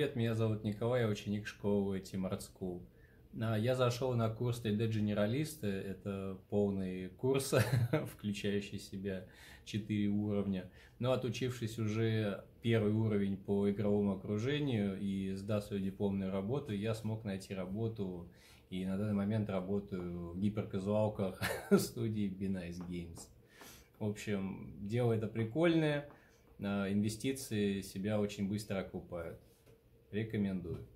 Привет, меня зовут Николай, я ученик школы Timart School. Я зашел на курс 3D Generalist, это полный курс, включающий в себя 4 уровня. Но отучившись уже первый уровень по игровому окружению и сдав свою дипломную работу, я смог найти работу и на данный момент работаю в гиперказуалках студии Be Nice Games. В общем, дело это прикольное, инвестиции себя очень быстро окупают. Рекомендую.